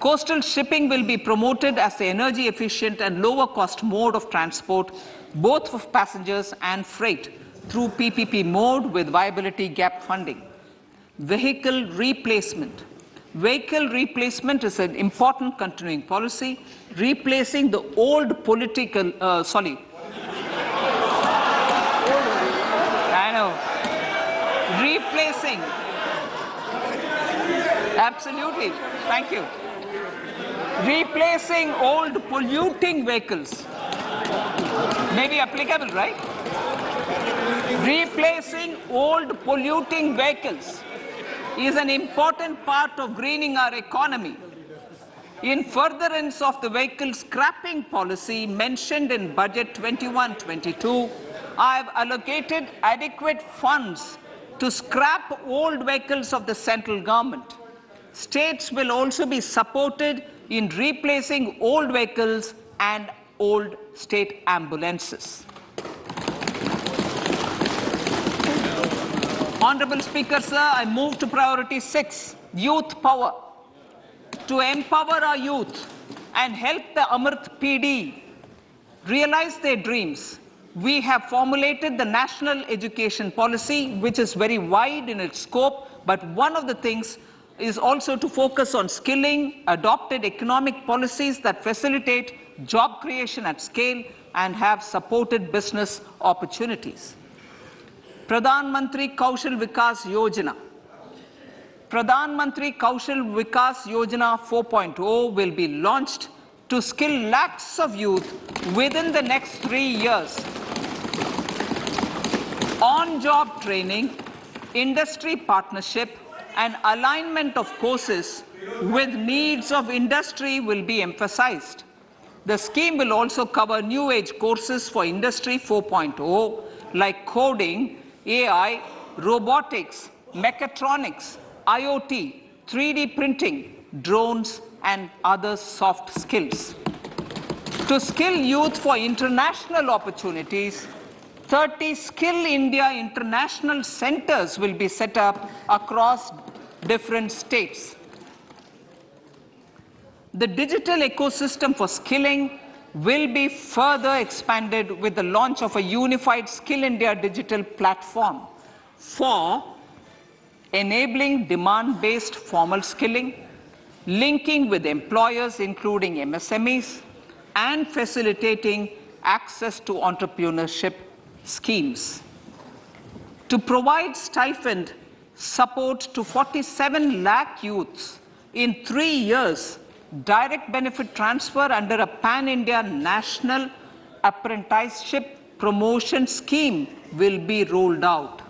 Coastal shipping will be promoted as the energy-efficient and lower-cost mode of transport, both for passengers and freight, through PPP mode with viability gap funding. Vehicle replacement. Vehicle replacement is an important continuing policy, replacing the old political, replacing. Absolutely. Thank you. Replacing old polluting vehicles. Maybe applicable, right? Replacing old polluting vehicles is an important part of greening our economy. In furtherance of the vehicle scrapping policy mentioned in Budget 21-22, I have allocated adequate funds to scrap old vehicles of the central government. States will also be supported in replacing old vehicles and old state ambulances. Honorable Speaker, sir, I move to priority 6, youth power. To empower our youth and help the Amrit PD realize their dreams, we have formulated the National Education Policy, which is very wide in its scope, but one of the things is also to focus on skilling, adopted economic policies that facilitate job creation at scale and have supported business opportunities. Pradhan Mantri Kaushal Vikas Yojana. Pradhan Mantri Kaushal Vikas Yojana 4.0 will be launched to skill lakhs of youth within the next 3 years. On-job training, industry partnership, and alignment of courses with needs of industry will be emphasized. The scheme will also cover new age courses for Industry 4.0 like coding, AI, robotics, mechatronics, IoT, 3D printing, drones, and other soft skills. To skill youth for international opportunities, 30 Skill India International Centers will be set up across different states. The digital ecosystem for skilling will be further expanded with the launch of a unified Skill India digital platform for enabling demand-based formal skilling, linking with employers including MSMEs, and facilitating access to entrepreneurship schemes. To provide stipend support to 47 lakh youths in 3 years, direct benefit transfer under a pan-India national apprenticeship promotion scheme will be rolled out.